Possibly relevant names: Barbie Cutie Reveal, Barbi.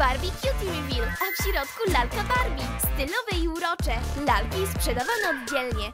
Barbie Cutie Reveal, a w środku lalka Barbie. Stylowe i urocze. Lalki sprzedawano oddzielnie.